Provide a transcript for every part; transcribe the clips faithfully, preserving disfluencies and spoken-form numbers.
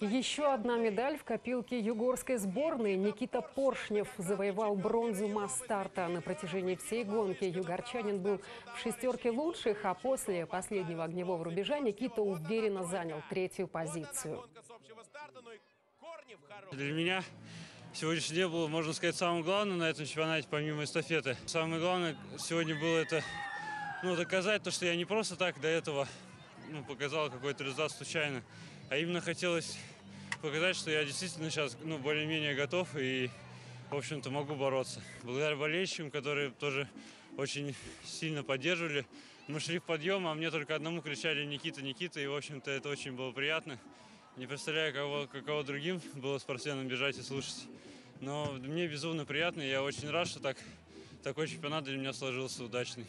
Еще одна медаль в копилке югорской сборной. Никита Поршнев завоевал бронзу масс-старта. На протяжении всей гонки югорчанин был в шестерке лучших, а после последнего огневого рубежа Никита уверенно занял третью позицию. Для меня сегодняшний день был, можно сказать, самым главным на этом чемпионате, помимо эстафеты. Самое главное сегодня было это, ну, доказать то, что я не просто так до этого, ну, показал какой-то результат случайно. А именно хотелось показать, что я действительно сейчас, ну, более-менее готов и, в общем-то, могу бороться. Благодаря болельщикам, которые тоже очень сильно поддерживали. Мы шли в подъем, а мне только одному кричали «Никита, Никита», и, в общем-то, это очень было приятно. Не представляю, каково, каково другим было спортсменам бежать и слушать. Но мне безумно приятно, и я очень рад, что так, такой чемпионат для меня сложился удачный.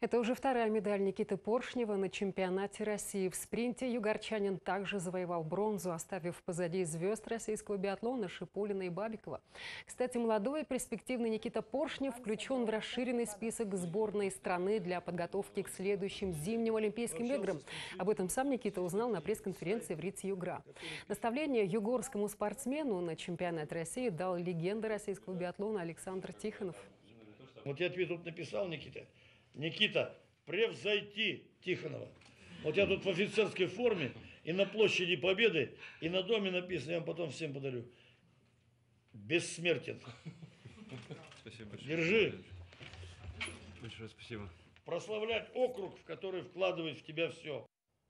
Это уже вторая медаль Никиты Поршнева на чемпионате России. В спринте югорчанин также завоевал бронзу, оставив позади звезд российского биатлона Шипулина и Бабикова. Кстати, молодой и перспективный Никита Поршнев включен в расширенный список сборной страны для подготовки к следующим зимним Олимпийским играм. Об этом сам Никита узнал на пресс-конференции в РИЦ «Югра». Наставление югорскому спортсмену на чемпионат России дал легенда российского биатлона Александр Тихонов. Вот я тебе тут написал, Никита. Никита, превзойти Тихонова. Вот я тут в офицерской форме, и на площади Победы, и на доме написано, я вам потом всем подарю. Бессмертен. Спасибо большое. Держи. Большое спасибо. Прославлять округ, в который вкладывает в тебя все.